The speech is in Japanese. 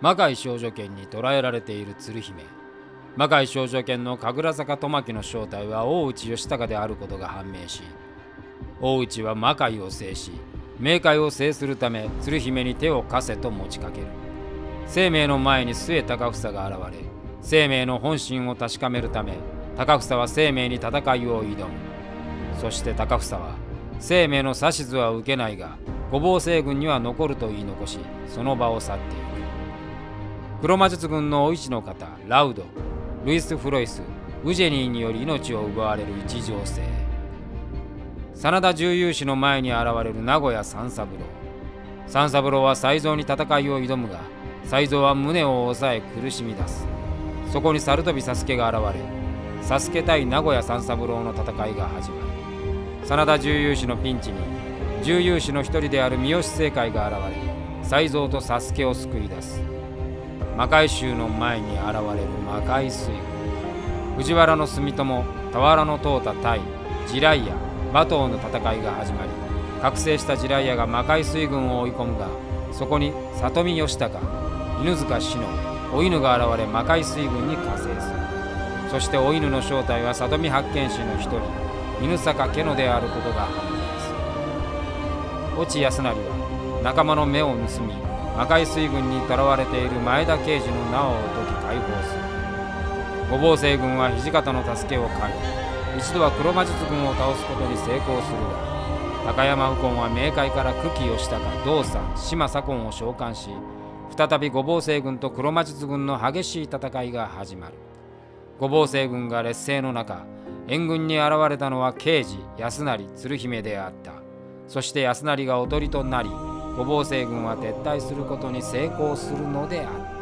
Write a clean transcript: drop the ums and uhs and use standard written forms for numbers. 魔界少女剣に捕らえられている鶴姫。魔界少女剣の神楽坂友紀の正体は大内義隆であることが判明し、大内は魔界を制し、冥界を制するため鶴姫に手を貸せと持ちかける。生命の前に末高房が現れ、生命の本心を確かめるため高房は生命に戦いを挑む。そして高房は生命の指図は受けないが五芒星軍には残ると言い残し、その場を去っていく。黒魔術軍のお市の方ラウド、ルイス・フロイス、ウジェニーにより命を奪われる一条星。真田重勇士の前に現れる名古屋三三郎。三三郎は才蔵に戦いを挑むが、才蔵は胸を抑え苦しみ出す。そこに猿飛佐助が現れ、佐助対名古屋三三郎の戦いが始まる。真田重勇士のピンチに重勇士の一人である三好正解が現れ、才蔵と佐助を救い出す。魔界衆の前に現れる魔界水軍。藤原の住友、田原の淘汰対ジライア馬頭の戦いが始まり、覚醒したジライアが魔界水軍を追い込むが、そこに里見義孝、犬塚志乃、お犬が現れ魔界水軍に加勢する。そしてお犬の正体は里見八犬士の一人犬坂家のであることが判明する。越智康成は仲間の目を盗み、魔界水軍に囚われている前田慶次の縄を解き解放する。五芒星軍は土方の助けを借り、一度は黒魔術軍を倒すことに成功するが、高山右近は冥界から久喜義高、道さん、島左近を召喚し、再び五芒星軍と黒魔術軍の激しい戦いが始まる。五芒星軍が劣勢の中、援軍に現れたのは慶次、安成、鶴姫であった。そして安成がおとりとなり、五芒星軍は撤退することに成功するのであった。